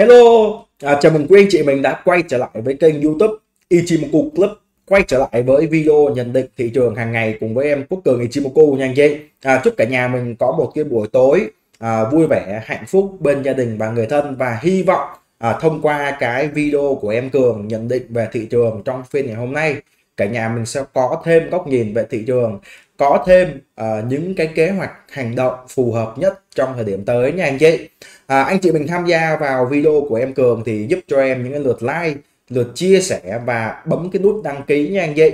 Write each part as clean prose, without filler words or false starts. Hello, chào mừng quý anh chị mình đã quay trở lại với kênh YouTube Ichimoku Club, quay trở lại với video nhận định thị trường hàng ngày cùng với em Quốc Cường Ichimoku nha anh chị. Chúc cả nhà mình có một cái buổi tối vui vẻ, hạnh phúc bên gia đình và người thân, và hy vọng thông qua cái video của em Cường nhận định về thị trường trong phiên ngày hôm nay, cả nhà mình sẽ có thêm góc nhìn về thị trường, có thêm những cái kế hoạch hành động phù hợp nhất trong thời điểm tới nha anh chị. Anh chị mình tham gia vào video của em Cường thì giúp cho em những cái lượt like, lượt chia sẻ và bấm cái nút đăng ký nha anh chị.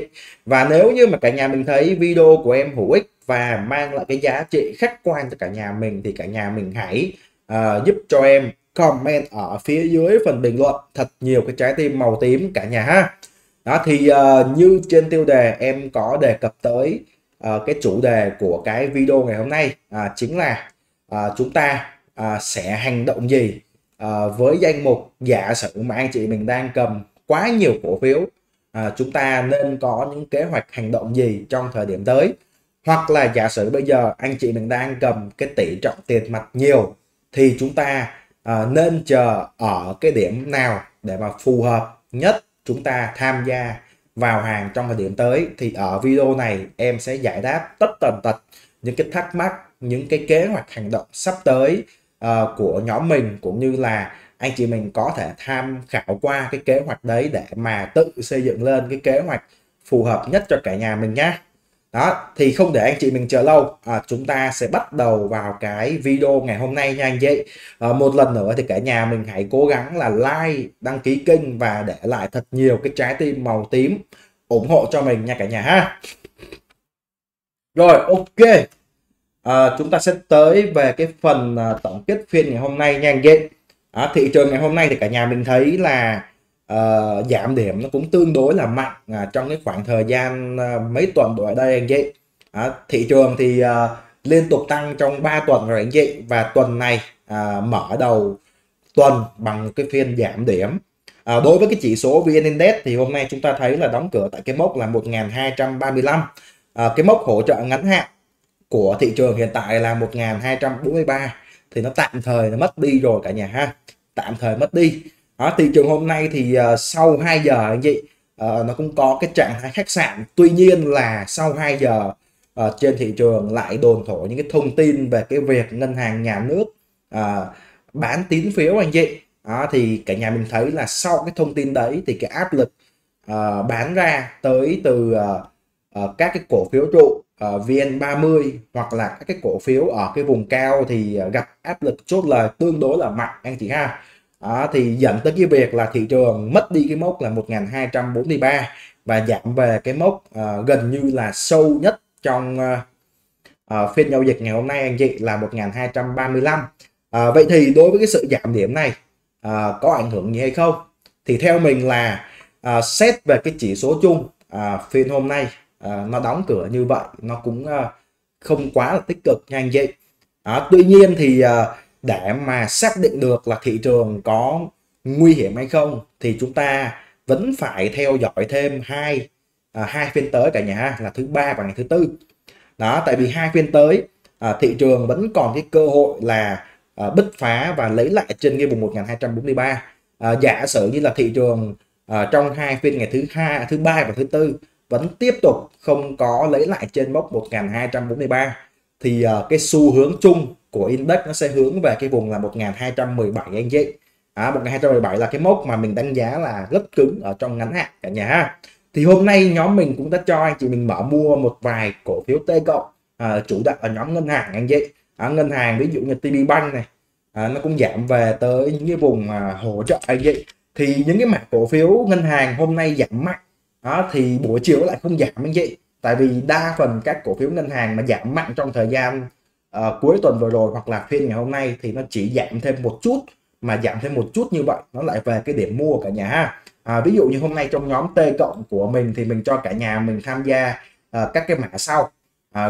Và nếu như mà cả nhà mình thấy video của em hữu ích và mang lại cái giá trị khách quan cho cả nhà mình thì cả nhà mình hãy giúp cho em comment ở phía dưới phần bình luận thật nhiều cái trái tim màu tím cả nhà ha. Đó thì như trên tiêu đề em có đề cập tới cái chủ đề của cái video ngày hôm nay chính là chúng ta sẽ hành động gì với danh mục giả sử mà anh chị mình đang cầm quá nhiều cổ phiếu, chúng ta nên có những kế hoạch hành động gì trong thời điểm tới, hoặc là giả sử bây giờ anh chị mình đang cầm cái tỷ trọng tiền mặt nhiều thì chúng ta nên chờ ở cái điểm nào để mà phù hợp nhất chúng ta tham gia vào hàng trong thời điểm tới. Thì ở video này em sẽ giải đáp tất tần tật những cái thắc mắc, những cái kế hoạch hành động sắp tới của nhóm mình, cũng như là anh chị mình có thể tham khảo qua cái kế hoạch đấy để mà tự xây dựng lên cái kế hoạch phù hợp nhất cho cả nhà mình nhé. Đó thì không để anh chị mình chờ lâu, chúng ta sẽ bắt đầu vào cái video ngày hôm nay nha anh chị. Một lần nữa thì cả nhà mình hãy cố gắng là like, đăng ký kênh và để lại thật nhiều cái trái tim màu tím ủng hộ cho mình nha cả nhà ha. Rồi, ok, chúng ta sẽ tới về cái phần tổng kết phiên ngày hôm nay nha anh chị. Thị trường ngày hôm nay thì cả nhà mình thấy là giảm điểm nó cũng tương đối là mạnh trong cái khoảng thời gian mấy tuần ở đây anh chị. Thị trường thì liên tục tăng trong 3 tuần rồi anh chị, và tuần này mở đầu tuần bằng cái phiên giảm điểm. Đối với cái chỉ số VN Index thì hôm nay chúng ta thấy là đóng cửa tại cái mốc là 1235, cái mốc hỗ trợ ngắn hạn của thị trường hiện tại là 1243 thì nó tạm thời nó mất đi rồi cả nhà ha, tạm thời mất đi. Thị trường hôm nay thì sau 2 giờ anh chị nó cũng có cái trạng thái khách sạn, tuy nhiên là sau 2 giờ trên thị trường lại đồn thổi những cái thông tin về cái việc ngân hàng nhà nước bán tín phiếu anh chị. Thì cả nhà mình thấy là sau cái thông tin đấy thì cái áp lực bán ra tới từ các cái cổ phiếu trụ VN30 hoặc là các cái cổ phiếu ở cái vùng cao thì gặp áp lực chốt lời tương đối là mạnh anh chị ha. Thì dẫn tới cái việc là thị trường mất đi cái mốc là 1243 và giảm về cái mốc gần như là sâu nhất trong phiên giao dịch ngày hôm nay anh chị là 1235. Vậy thì đối với cái sự giảm điểm này có ảnh hưởng gì hay không? Thì theo mình là xét về cái chỉ số chung phiên hôm nay nó đóng cửa như vậy nó cũng không quá là tích cực nha anh chị. Tuy nhiên thì để mà xác định được là thị trường có nguy hiểm hay không thì chúng ta vẫn phải theo dõi thêm hai phiên tới cả nhà, là thứ ba và ngày thứ tư. Đó, tại vì hai phiên tới thị trường vẫn còn cái cơ hội là bứt phá và lấy lại trên cái vùng 1243. Giả sử như là thị trường trong hai phiên ngày thứ ba và thứ tư vẫn tiếp tục không có lấy lại trên mốc 1243 thì cái xu hướng chung của index nó sẽ hướng về cái vùng là 1217 anh chị. 1217 là cái mốc mà mình đánh giá là rất cứng ở trong ngắn hạn cả nhà ha. Thì hôm nay nhóm mình cũng đã cho anh chị mình mở mua một vài cổ phiếu T cộng chủ đạo ở nhóm ngân hàng anh chị. Ngân hàng ví dụ như TV Bank này nó cũng giảm về tới những cái vùng hỗ trợ anh chị. Thì những cái mã cổ phiếu ngân hàng hôm nay giảm mạnh thì buổi chiều lại không giảm anh chị. Tại vì đa phần các cổ phiếu ngân hàng mà giảm mạnh trong thời gian cuối tuần vừa rồi hoặc là phiên ngày hôm nay thì nó chỉ giảm thêm một chút, mà giảm thêm một chút như vậy nó lại về cái điểm mua cả nhà ha. Ví dụ như hôm nay trong nhóm T cộng của mình thì mình cho cả nhà mình tham gia các cái mã sau.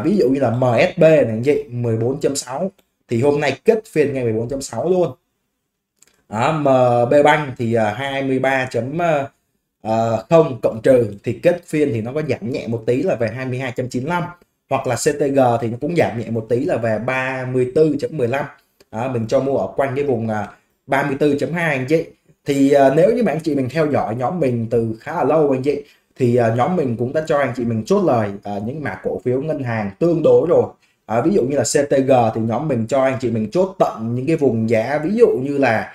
Ví dụ như là MSB này vậy 14.6 thì hôm nay kết phiên ngày 14.6 luôn. MB Bank thì 23.0 cộng trừ thì kết phiên thì nó có giảm nhẹ một tí là về 22.95, hoặc là CTG thì nó cũng giảm nhẹ một tí là về 34.15. Mình cho mua ở quanh cái vùng 34.2 anh chị. Thì nếu như mà anh chị mình theo dõi nhóm mình từ khá là lâu anh chị, thì nhóm mình cũng đã cho anh chị mình chốt lời những mã cổ phiếu ngân hàng tương đối rồi. Ví dụ như là CTG thì nhóm mình cho anh chị mình chốt tận những cái vùng giá, ví dụ như là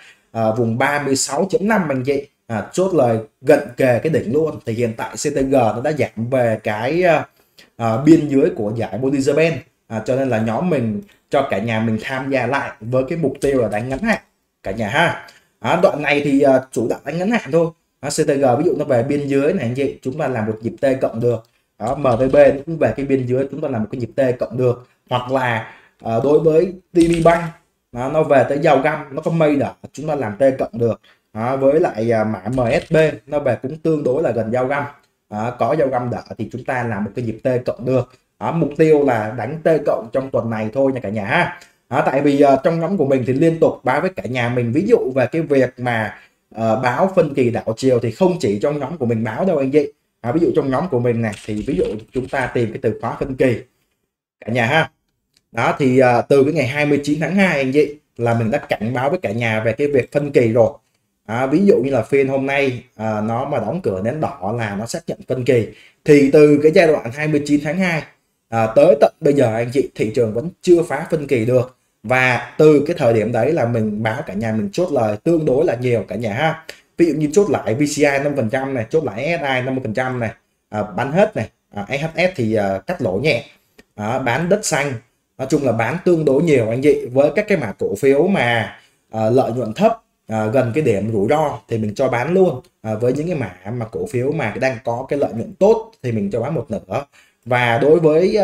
vùng 36.5 anh chị, chốt lời gần kề cái đỉnh luôn. Thì hiện tại CTG nó đã giảm về cái biên dưới của giải Bollinger Band, cho nên là nhóm mình cho cả nhà mình tham gia lại với cái mục tiêu là đánh ngắn hạn cả nhà ha. Đoạn này thì chủ đạo đánh ngắn hạn thôi. CTG ví dụ nó về biên dưới này anh chị, chúng ta làm một nhịp T cộng được. MBB cũng về cái biên dưới, chúng ta làm một cái nhịp T cộng được. Hoặc là đối với TV Bank nó về tới dao găm, nó có mây đỏ, chúng ta làm T cộng được. Với lại mã MSB nó về cũng tương đối là gần dao găm, có dao găm đỏ thì chúng ta làm một cái nhịp T cộng được. Mục tiêu là đánh T cộng trong tuần này thôi nha cả nhà ha. Tại vì trong nhóm của mình thì liên tục báo với cả nhà mình, ví dụ về cái việc mà báo phân kỳ đảo chiều thì không chỉ trong nhóm của mình báo đâu anh chị. Ví dụ trong nhóm của mình này thì ví dụ chúng ta tìm cái từ khóa phân kỳ cả nhà ha. Đó thì từ cái ngày 29 tháng 2 anh chị là mình đã cảnh báo với cả nhà về cái việc phân kỳ rồi. Ví dụ như là phiên hôm nay nó mà đóng cửa nến đỏ là nó xác nhận phân kỳ. Thì từ cái giai đoạn 29 tháng 2 tới tận bây giờ anh chị, thị trường vẫn chưa phá phân kỳ được. Và từ cái thời điểm đấy là mình báo cả nhà mình chốt lời tương đối là nhiều cả nhà ha. Ví dụ như chốt lại VCI 5% này, chốt lại SSI 50% này, bán hết này, SHS thì cắt lỗ nhẹ, bán đất xanh. Nói chung là bán tương đối nhiều anh chị, với các cái mã cổ phiếu mà lợi nhuận thấp, gần cái điểm rủi ro thì mình cho bán luôn. Với những cái mã mà cổ phiếu mà đang có cái lợi nhuận tốt thì mình cho bán một nửa. Và đối với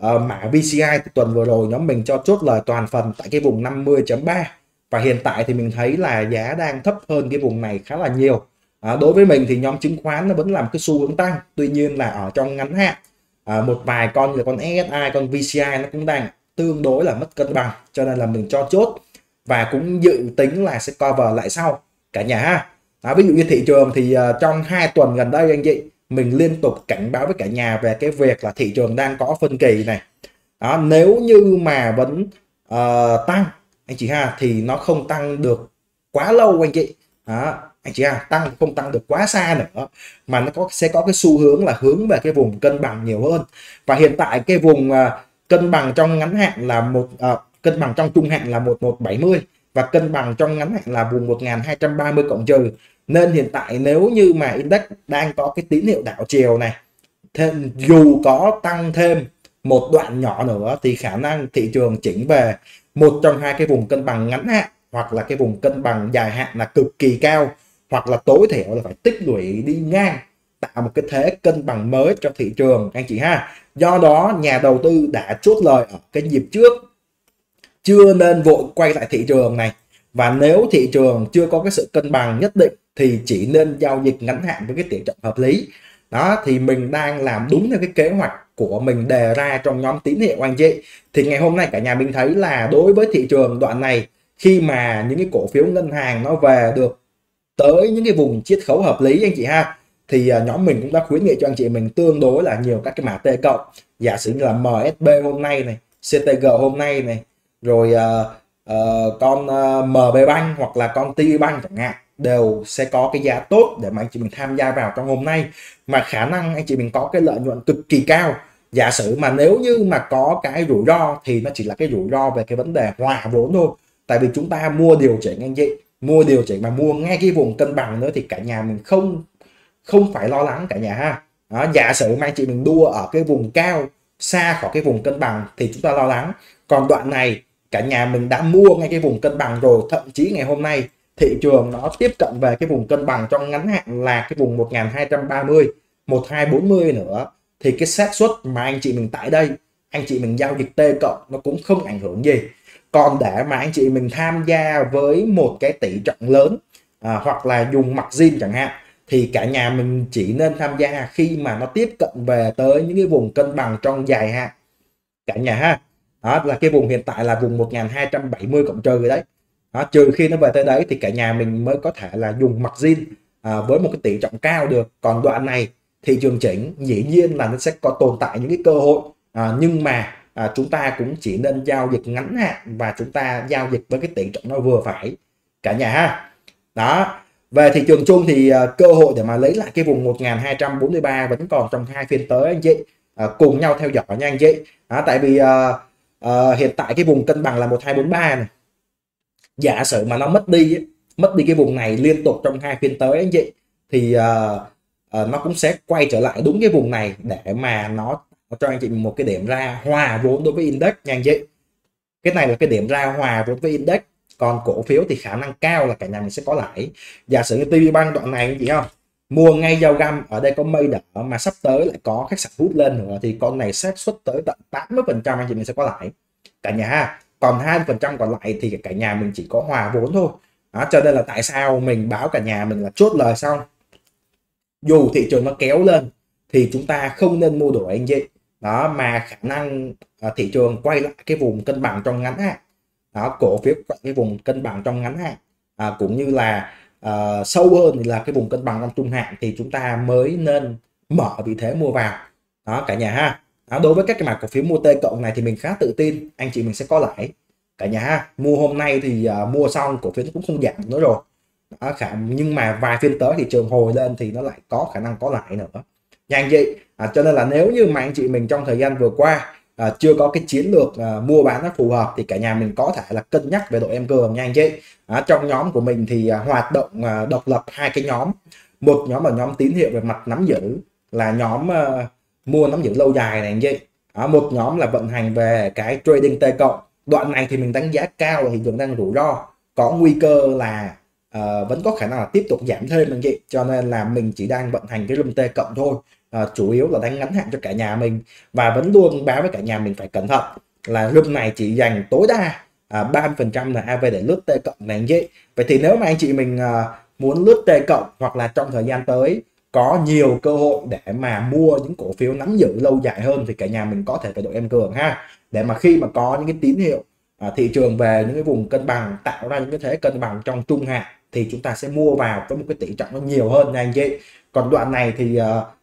mã VCI thì tuần vừa rồi nhóm mình cho chốt lời toàn phần tại cái vùng 50.3. Và hiện tại thì mình thấy là giá đang thấp hơn cái vùng này khá là nhiều. Đối với mình thì nhóm chứng khoán nó vẫn làm cái xu hướng tăng. Tuy nhiên là ở trong ngắn hạn, một vài con như là con SSI, con VCI nó cũng đang tương đối là mất cân bằng. Cho nên là mình cho chốt và cũng dự tính là sẽ cover lại sau cả nhà ha. Ví dụ như thị trường thì trong 2 tuần gần đây anh chị, mình liên tục cảnh báo với cả nhà về cái việc là thị trường đang có phân kỳ này. Đó, nếu như mà vẫn tăng anh chị ha, thì nó không tăng được quá lâu anh chị. Đó, anh chị ha, tăng không tăng được quá xa nữa, mà nó sẽ có cái xu hướng là hướng về cái vùng cân bằng nhiều hơn. Và hiện tại cái vùng cân bằng trong ngắn hạn là cân bằng trong trung hạn là 1170, và cân bằng trong ngắn hạn là vùng 1230 cộng trừ. Nên hiện tại nếu như mà index đang có cái tín hiệu đảo chiều này, thêm dù có tăng thêm một đoạn nhỏ nữa thì khả năng thị trường chỉnh về một trong hai cái vùng cân bằng ngắn hạn hoặc là cái vùng cân bằng dài hạn là cực kỳ cao, hoặc là tối thiểu là phải tích lũy đi ngang, tạo một cái thế cân bằng mới cho thị trường anh chị ha. Do đó nhà đầu tư đã chốt lời ở cái nhịp trước, chưa nên vội quay lại thị trường này. Và nếu thị trường chưa có cái sự cân bằng nhất định thì chỉ nên giao dịch ngắn hạn với cái tỷ trọng hợp lý. Đó thì mình đang làm đúng theo cái kế hoạch của mình đề ra trong nhóm tín hiệu anh chị. Thì ngày hôm nay cả nhà mình thấy là đối với thị trường đoạn này, khi mà những cái cổ phiếu ngân hàng nó về được tới những cái vùng chiết khấu hợp lý anh chị ha, thì nhóm mình cũng đã khuyến nghị cho anh chị mình tương đối là nhiều các cái mã T cộng. Giả sử như là MSB hôm nay này, CTG hôm nay này, rồi con MB Bank hoặc là con TV Bank chẳng hạn, đều sẽ có cái giá tốt để mà anh chị mình tham gia vào trong hôm nay, mà khả năng anh chị mình có cái lợi nhuận cực kỳ cao. Giả sử mà nếu như mà có cái rủi ro thì nó chỉ là cái rủi ro về cái vấn đề hòa vốn thôi, tại vì chúng ta mua điều chỉnh anh chị, mua điều chỉnh mà mua ngay cái vùng cân bằng nữa thì cả nhà mình không phải lo lắng cả nhà ha. Đó, giả sử mà anh chị mình đua ở cái vùng cao xa khỏi cái vùng cân bằng thì chúng ta lo lắng, còn đoạn này cả nhà mình đã mua ngay cái vùng cân bằng rồi. Thậm chí ngày hôm nay thị trường nó tiếp cận về cái vùng cân bằng trong ngắn hạn là cái vùng 1230, 1240 nữa, thì cái xác suất mà anh chị mình tại đây anh chị mình giao dịch T cộng nó cũng không ảnh hưởng gì. Còn để mà anh chị mình tham gia với một cái tỷ trọng lớn hoặc là dùng margin chẳng hạn, thì cả nhà mình chỉ nên tham gia khi mà nó tiếp cận về tới những cái vùng cân bằng trong dài hạn cả nhà ha. Đó là cái vùng hiện tại là vùng 1270 cộng trừ đấy. Đó, trừ khi nó về tới đấy thì cả nhà mình mới có thể là dùng margin với một cái tỷ trọng cao được. Còn đoạn này thị trường chỉnh dĩ nhiên là nó sẽ có tồn tại những cái cơ hội, nhưng mà chúng ta cũng chỉ nên giao dịch ngắn hạn và chúng ta giao dịch với cái tỷ trọng nó vừa phải cả nhà ha. Đó, về thị trường chung thì cơ hội để mà lấy lại cái vùng 1243 vẫn còn trong hai phiên tới anh chị. Cùng nhau theo dõi nha anh chị. Đó, tại vì hiện tại cái vùng cân bằng là 1243 này. Giả sử mà nó mất đi cái vùng này liên tục trong hai phiên tới anh chị, thì nó cũng sẽ quay trở lại đúng cái vùng này để mà nó cho anh chị một cái điểm ra hòa vốn đối với index nha anh chị. Cái này là cái điểm ra hòa vốn với index. Còn cổ phiếu thì khả năng cao là cả nhà mình sẽ có lãi. Giả sử như TV Bank đoạn này anh chị không, mua ngay dao găm, ở đây có mây đỏ mà sắp tới lại có khách sạn hút lên nữa, thì con này xác suất tới tận 80% anh chị mình sẽ có lãi cả nhà ha. Còn 20% còn lại thì cả nhà mình chỉ có hòa vốn thôi. Đó, cho nên là tại sao mình báo cả nhà mình là chốt lời xong, dù thị trường nó kéo lên thì chúng ta không nên mua đuổi anh chị. Đó, mà khả năng thị trường quay lại cái vùng cân bằng trong ngắn hạn. Đó, cổ phiếu quay cái vùng cân bằng trong ngắn hạn, cũng như là sâu hơn thì là cái vùng cân bằng trong trung hạn, thì chúng ta mới nên mở vị thế mua vào. Đó cả nhà ha. Đó, đối với các cái mã cổ phiếu mua T cộng này thì mình khá tự tin anh chị mình sẽ có lãi cả nhà ha. Mua hôm nay thì mua xong cổ phiếu cũng không giảm nữa rồi. Đó, nhưng mà vài phiên tới thị trường hồi lên thì nó lại có khả năng có lãi nữa nha anh chị. Cho nên là nếu như mà anh chị mình trong thời gian vừa qua chưa có cái chiến lược mua bán nó phù hợp, thì cả nhà mình có thể là cân nhắc về đội em cường nha anh chị. Trong nhóm của mình thì hoạt động độc lập hai cái nhóm, một nhóm là nhóm tín hiệu về mặt nắm giữ, là nhóm mua nắm giữ lâu dài này anh chị. Một nhóm là vận hành về cái trading T cộng. Đoạn này thì mình đánh giá cao là thị trường đang rủi ro, có nguy cơ là vẫn có khả năng là tiếp tục giảm thêm anh chị, cho nên là mình chỉ đang vận hành cái room T cộng thôi. Chủ yếu là đánh ngắn hạn cho cả nhà mình, và vẫn luôn báo với cả nhà mình phải cẩn thận là room này chỉ dành tối đa 30% là AV để lướt T cộng này anh chị. Vậy thì nếu mà anh chị mình muốn lướt T cộng, hoặc là trong thời gian tới có nhiều cơ hội để mà mua những cổ phiếu nắm giữ lâu dài hơn, thì cả nhà mình có thể phải đội em cường ha, để mà khi mà có những cái tín hiệu thị trường về những cái vùng cân bằng, tạo ra những cái thế cân bằng trong trung hạn, thì chúng ta sẽ mua vào với một cái tỷ trọng nó nhiều hơn nha anh chị. Còn đoạn này thì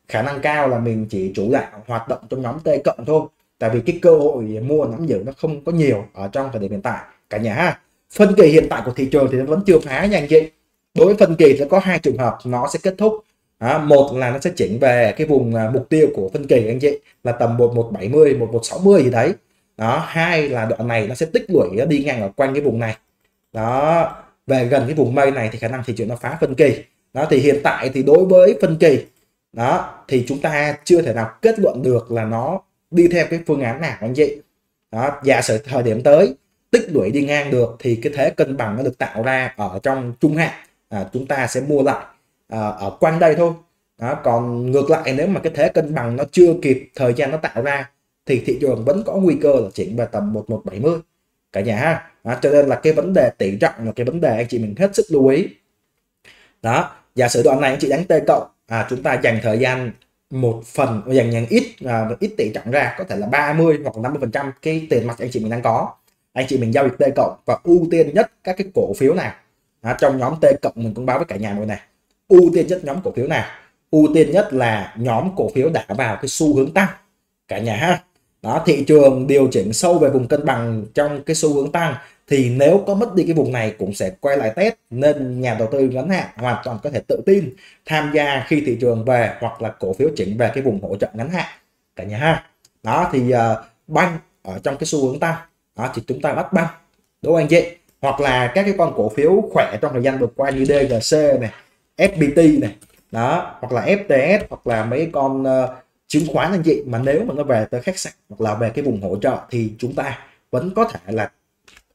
khả năng cao là mình chỉ chủ đạo hoạt động trong nhóm T cộng thôi, tại vì cái cơ hội mua nắm giữ nó không có nhiều ở trong thời điểm hiện tại cả nhà ha. Phân kỳ hiện tại của thị trường thì nó vẫn chưa phá nha anh chị. Đối với phân kỳ sẽ có hai trường hợp nó sẽ kết thúc. Một là nó sẽ chỉnh về cái vùng mục tiêu của phân kỳ anh chị, là tầm 1170, 1160 gì đấy. Đó, hai là đoạn này nó sẽ tích lũy, nó đi ngang ở quanh cái vùng này. Đó, về gần cái vùng mây này thì khả năng thị trường nó phá phân kỳ. Đó, thì hiện tại thì đối với phân kỳ đó thì chúng ta chưa thể nào kết luận được là nó đi theo cái phương án nào anh chị. Đó, giả sử thời điểm tới tích lũy đi ngang được thì cái thế cân bằng nó được tạo ra ở trong trung hạn, chúng ta sẽ mua lại ở quanh đây thôi. Đó, còn ngược lại nếu mà cái thế cân bằng nó chưa kịp thời gian nó tạo ra thì thị trường vẫn có nguy cơ là chỉnh về tầm 1170 cả nhà ha. Đó, cho nên là cái vấn đề tỷ trọng là cái vấn đề anh chị mình hết sức lưu ý. Đó, giả sử đoạn này anh chị đánh T cộng, chúng ta dành thời gian một phần, dành ít tỷ trọng ra, có thể là 30 hoặc 50% cái tiền mặt anh chị mình đang có, anh chị mình giao dịch T cộng và ưu tiên nhất các cái cổ phiếu nào. Đó, trong nhóm T cộng mình cũng báo với cả nhà mọi này, ưu tiên nhất nhóm cổ phiếu nào, ưu tiên nhất là nhóm cổ phiếu đã vào cái xu hướng tăng cả nhà ha. Đó, thị trường điều chỉnh sâu về vùng cân bằng trong cái xu hướng tăng, thì nếu có mất đi cái vùng này cũng sẽ quay lại test, nên nhà đầu tư ngắn hạn hoàn toàn có thể tự tin tham gia khi thị trường về, hoặc là cổ phiếu chỉnh về cái vùng hỗ trợ ngắn hạn cả nhà ha. Đó thì banh ở trong cái xu hướng tăng, đó thì chúng ta bắt banh đúng không anh chị, hoặc là các cái con cổ phiếu khỏe trong thời gian vừa qua như DGC này, FBT này, đó hoặc là FTS, hoặc là mấy con chứng khoán anh chị, mà nếu mà nó về tới khách sạn hoặc là về cái vùng hỗ trợ thì chúng ta vẫn có thể là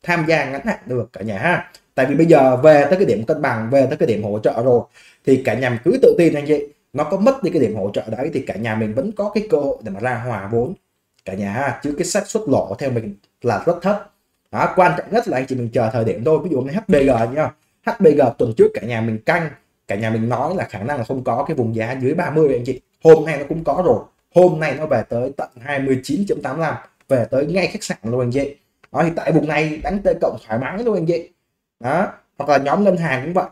tham gia ngắn hạn được cả nhà ha. Tại vì bây giờ về tới cái điểm cân bằng, về tới cái điểm hỗ trợ rồi thì cả nhà mình cứ tự tin anh chị, nó có mất đi cái điểm hỗ trợ đấy thì cả nhà mình vẫn có cái cơ hội để mà ra hòa vốn cả nhà ha, chứ cái xác suất lỗ theo mình là rất thấp. Đó, quan trọng nhất là anh chị mình chờ thời điểm thôi. Ví dụ như HBG nha, HBG tuần trước cả nhà mình canh, cả nhà mình nói là khả năng là không có cái vùng giá dưới 30 anh chị, hôm nay nó cũng có rồi, hôm nay nó về tới tận 29.85, về tới ngay khách sạn luôn anh chị. Đó, thì tại vùng này đánh T cộng thoải mái luôn anh chị. Đó, hoặc là nhóm ngân hàng cũng vậy.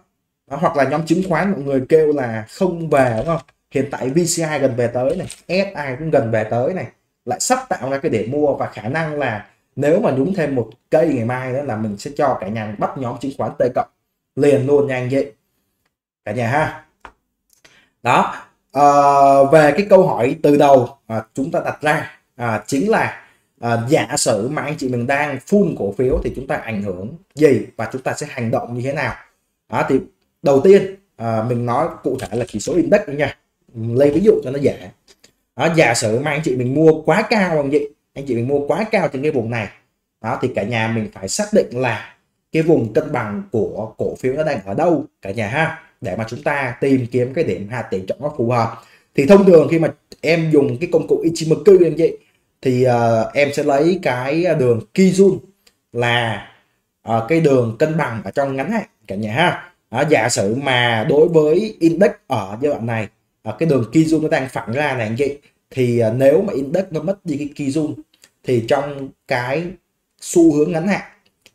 Đó, hoặc là nhóm chứng khoán mọi người kêu là không về đúng không? Hiện tại VCI gần về tới này, SSI cũng gần về tới này, lại sắp tạo ra cái để mua, và khả năng là nếu mà nhúng thêm một cây ngày mai nữa là mình sẽ cho cả nhà bắt nhóm chứng khoán T cộng. liền luôn nha anh chị cả nhà ha. Đó, về cái câu hỏi từ đầu chúng ta đặt ra chính là giả sử mà anh chị mình đang full cổ phiếu thì chúng ta ảnh hưởng gì và chúng ta sẽ hành động như thế nào. Đó, thì đầu tiên mình nói cụ thể là chỉ số index nha, lấy ví dụ cho nó dễ. Đó, giả sử mà anh chị mình mua quá cao anh chị mình mua quá cao trên cái vùng này. Đó, thì cả nhà mình phải xác định là cái vùng cân bằng của cổ phiếu nó đang ở đâu cả nhà ha, để mà chúng ta tìm kiếm cái điểm hạt tỷ trọng nó phù hợp. Thì thông thường khi mà em dùng cái công cụ Ichimoku em vậy thì em sẽ lấy cái đường Kijun là cái đường cân bằng ở trong ngắn hạn cả nhà ha. Giả sử mà đối với index ở giai đoạn này cái đường Kijun nó đang phẳng ra này anh chị, thì nếu mà index nó mất đi cái Kijun thì trong cái xu hướng ngắn hạn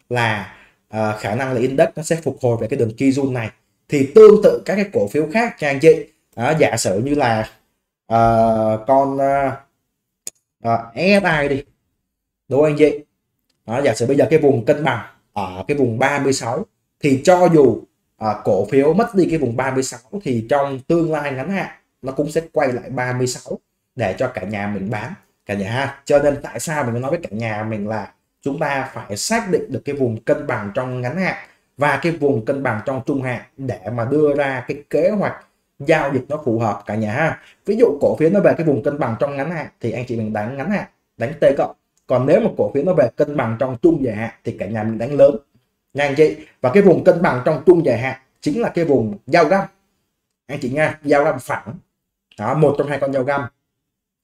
là khả năng là index nó sẽ phục hồi về cái đường Kijun này. Thì tương tự các cái cổ phiếu khác nha anh chị. Giả sử như là con SSI đi, đúng không anh chị? Giả sử bây giờ cái vùng cân bằng ở cái vùng 36 thì cho dù cổ phiếu mất đi cái vùng 36 thì trong tương lai ngắn hạn nó cũng sẽ quay lại 36 để cho cả nhà mình bán cả nhà ha. Cho nên tại sao mình nói với cả nhà mình là chúng ta phải xác định được cái vùng cân bằng trong ngắn hạn và cái vùng cân bằng trong trung hạn để mà đưa ra cái kế hoạch giao dịch nó phù hợp cả nhà ha. Ví dụ cổ phiếu nó về cái vùng cân bằng trong ngắn hạn thì anh chị mình đánh ngắn hạn, đánh T cộng. Còn nếu mà cổ phiếu nó về cân bằng trong trung dài hạn thì cả nhà mình đánh lớn nha anh chị. Và cái vùng cân bằng trong trung dài hạn chính là cái vùng dao găm anh chị nha, dao găm phẳng. Đó, một trong hai con dao găm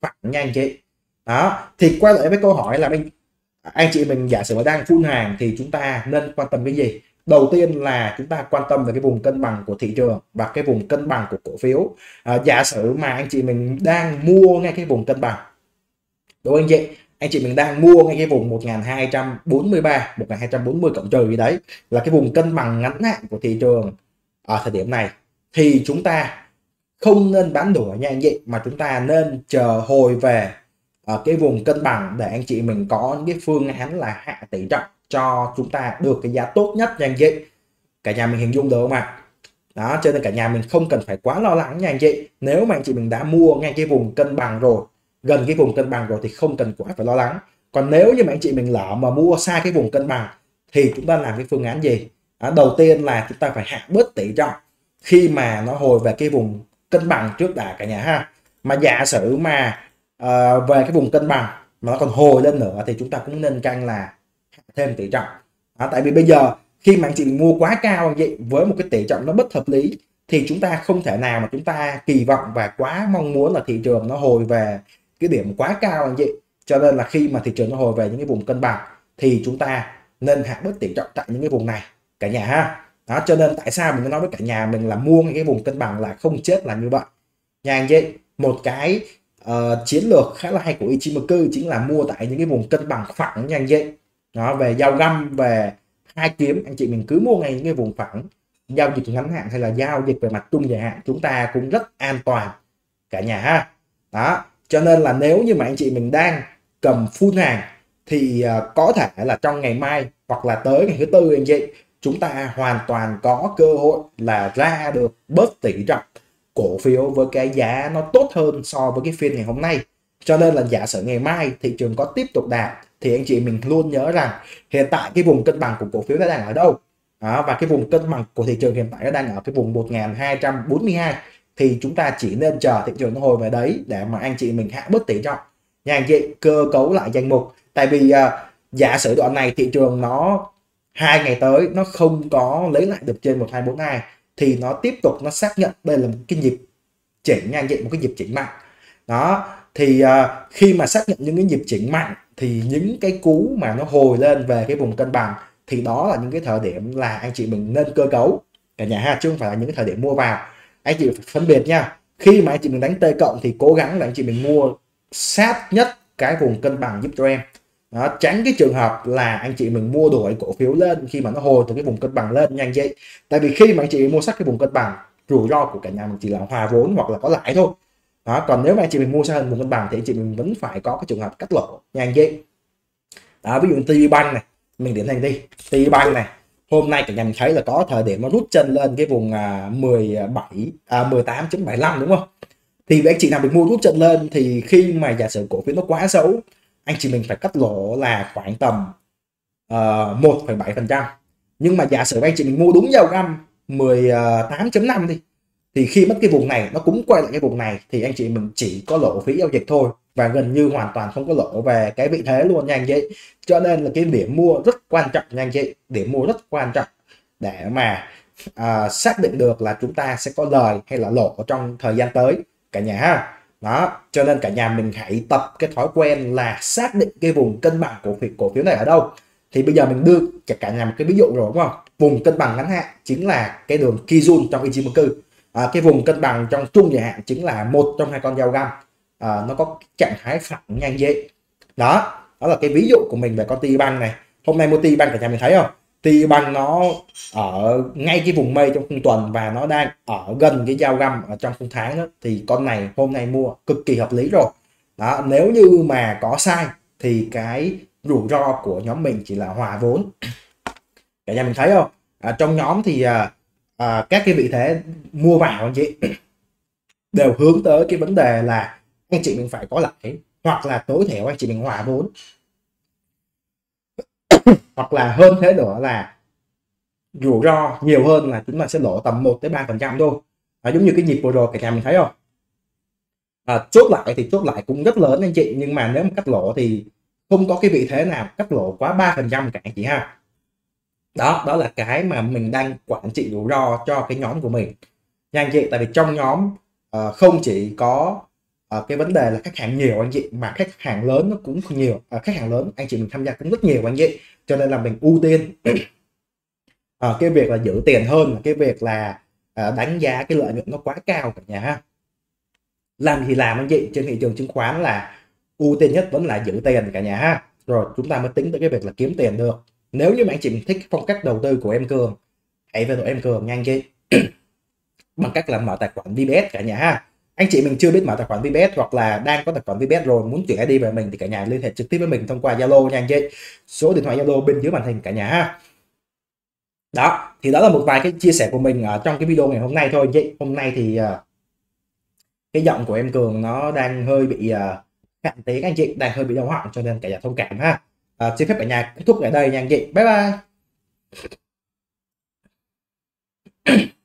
phẳng nha anh chị. Đó, thì quay lại với câu hỏi là anh chị mình giả sử mà đang full hàng thì chúng ta nên quan tâm cái gì? Đầu tiên là chúng ta quan tâm về cái vùng cân bằng của thị trường và cái vùng cân bằng của cổ phiếu. Giả sử mà anh chị mình đang mua ngay cái vùng cân bằng, đúng không anh chị? Anh chị mình đang mua ngay cái vùng 1243, 1240 cộng trừ gì đấy là cái vùng cân bằng ngắn hạn của thị trường ở thời điểm này, thì chúng ta không nên bán đũa nha anh chị, mà chúng ta nên chờ hồi về ở cái vùng cân bằng để anh chị mình có những cái phương án là hạ tỷ trọng cho chúng ta được cái giá tốt nhất nha anh chị. Cả nhà mình hình dung được không ạ? Đó, cho nên cả nhà mình không cần phải quá lo lắng nha anh chị. Nếu mà anh chị mình đã mua ngay cái vùng cân bằng rồi, gần cái vùng cân bằng rồi thì không cần quá phải lo lắng. Còn nếu như mà anh chị mình lỡ mà mua xa cái vùng cân bằng thì chúng ta làm cái phương án gì? Đó, đầu tiên là chúng ta phải hạ bớt tỷ trọng khi mà nó hồi về cái vùng cân bằng trước đã cả nhà ha. Mà giả sử mà về cái vùng cân bằng mà nó còn hồi lên nữa thì chúng ta cũng nên canh là thêm tỷ trọng. Tại vì bây giờ khi mà anh chị mua quá cao vậy với một cái tỷ trọng nó bất hợp lý thì chúng ta không thể nào mà chúng ta kỳ vọng và quá mong muốn là thị trường nó hồi về cái điểm quá cao anh chị. Cho nên là khi mà thị trường nó hồi về những cái vùng cân bằng thì chúng ta nên hạ bớt tỷ trọng tại những cái vùng này cả nhà ha. Đó, cho nên tại sao mình nói với cả nhà mình là mua những cái vùng cân bằng là không chết là như vậy nha anh chị. Một cái chiến lược khá là hay của Ichimoku chính là mua tại những cái vùng cân bằng phẳng nha anh chị. Đó, về dao găm, về hai kiếm anh chị mình cứ mua ngay những cái vùng phẳng. Giao dịch ngắn hạn hay là giao dịch về mặt trung dài hạn chúng ta cũng rất an toàn cả nhà ha. Đó, cho nên là nếu như mà anh chị mình đang cầm full hàng thì có thể là trong ngày mai hoặc là tới ngày thứ tư anh chị, chúng ta hoàn toàn có cơ hội là ra được bớt tỷ trọng cổ phiếu với cái giá nó tốt hơn so với cái phiên ngày hôm nay. Cho nên là giả sử ngày mai thị trường có tiếp tục đạt thì anh chị mình luôn nhớ rằng hiện tại cái vùng cân bằng của cổ phiếu nó đang ở đâu. Đó, và cái vùng cân bằng của thị trường hiện tại nó đang ở cái vùng 1242 thì chúng ta chỉ nên chờ thị trường nó hồi về đấy để mà anh chị mình hạ bớt tỷ trọng nha anh chị, cơ cấu lại danh mục. Tại vì giả sử đoạn này thị trường nó hai ngày tới nó không có lấy lại được trên 1242 thì nó tiếp tục nó xác nhận đây là một cái nhịp chỉnh nha anh chị, một cái nhịp chỉnh mạnh. Đó, thì khi mà xác nhận những cái nhịp chỉnh mạnh thì những cái cú mà nó hồi lên về cái vùng cân bằng thì đó là những cái thời điểm là anh chị mình nên cơ cấu cả nhà ha, chứ không phải là những cái thời điểm mua vào. Anh chị phải phân biệt nha. Khi mà anh chị mình đánh T cộng thì cố gắng là anh chị mình mua sát nhất cái vùng cân bằng giúp cho em. Đó, tránh cái trường hợp là anh chị mình mua đuổi cổ phiếu lên khi mà nó hồi từ cái vùng cân bằng lên nha anh chị. Tại vì khi mà anh chị mua sát cái vùng cân bằng, rủi ro của cả nhà mình chỉ là hòa vốn hoặc là có lãi thôi. Đó, còn nếu mà anh chị mình mua xa hơn vùng cân bằng thì anh chị mình vẫn phải có cái trường hợp cắt lỗ nha anh chị. Đó, ví dụ TP Bank này, mình điển hình đi, TP Bank này Hôm nay cả nhà mình thấy là có thời điểm nó rút chân lên cái vùng 18.75 đúng không? Thì anh chị nào bị mua rút chân lên thì khi mà giả sử cổ phiếu nó quá xấu, anh chị mình phải cắt lỗ là khoảng tầm 1,7%. Nhưng mà giả sử anh chị mình mua đúng vào năm 18.5 thì khi mất cái vùng này nó cũng quay lại cái vùng này thì anh chị mình chỉ có lỗ phí giao dịch thôi, và gần như hoàn toàn không có lỗ về cái vị thế luôn nha anh chị. Cho nên là cái điểm mua rất quan trọng nha anh chị, điểm mua rất quan trọng để mà xác định được là chúng ta sẽ có lời hay là lỗ trong thời gian tới cả nhà ha. Đó, cho nên cả nhà mình hãy tập cái thói quen là xác định cái vùng cân bằng của cổ phiếu này ở đâu. Thì bây giờ mình đưa cho cả nhà một cái ví dụ rồi đúng không? Vùng cân bằng ngắn hạn chính là cái đường Kijun trong Ichimoku. Cái vùng cân bằng trong trung dài hạn chính là một trong hai con dao găm. Nó có trạng thái phẳng nhanh dễ. Đó là cái ví dụ của mình về con TV Bank này. Hôm nay mua TV Bank cả nhà mình thấy không? TV Bank nó ở ngay cái vùng mây trong khung tuần và nó đang ở gần cái dao găm ở trong khung tháng đó. Thì con này hôm nay mua cực kỳ hợp lý rồi. Đó, nếu như mà có sai thì cái rủi ro của nhóm mình chỉ là hòa vốn. Cả nhà mình thấy không? Trong nhóm thì các cái vị thế mua vào anh chị đều hướng tới cái vấn đề là anh chị mình phải có lãi, hoặc là tối thiểu anh chị mình hòa vốn, hoặc là hơn thế nữa là rủi ro nhiều hơn là chúng ta sẽ lỗ tầm 1 tới 3% thôi. Giống như cái nhịp vừa rồi cả nhà mình thấy không? Chốt lại thì chốt lại cũng rất lớn anh chị, nhưng mà nếu mà cắt lỗ thì không có cái vị thế nào cắt lỗ quá 3% cả anh chị ha. Đó là cái mà mình đang quản trị rủi ro cho cái nhóm của mình nha anh chị. Tại vì trong nhóm không chỉ có cái vấn đề là khách hàng nhiều anh chị, mà khách hàng lớn nó cũng nhiều, khách hàng lớn anh chị mình tham gia cũng rất nhiều anh chị. Cho nên là mình ưu tiên cái việc là giữ tiền hơn là cái việc là đánh giá cái lợi nhuận nó quá cao cả nhà ha. Làm thì làm anh chị, trên thị trường chứng khoán là ưu tiên nhất vẫn là giữ tiền cả nhà ha, rồi chúng ta mới tính tới cái việc là kiếm tiền được. Nếu như mà anh chị mình thích phong cách đầu tư của em Cường, hãy về đội em Cường nha anh chị bằng cách là mở tài khoản VBS cả nhà ha. Anh chị mình chưa biết mở tài khoản VBS hoặc là đang có tài khoản VBS rồi muốn chuyển đi về mình thì cả nhà liên hệ trực tiếp với mình thông qua Zalo nha anh chị. Số điện thoại Zalo bên dưới màn hình cả nhà ha. Đó, thì đó là một vài cái chia sẻ của mình ở trong cái video ngày hôm nay thôi anh chị. Hôm nay thì cái giọng của em Cường nó đang hơi bị cạn tiếng anh chị, đang hơi bị đau họng, cho nên cả nhà thông cảm ha. Xin phép cả nhà kết thúc ở đây nha anh chị. Bye bye.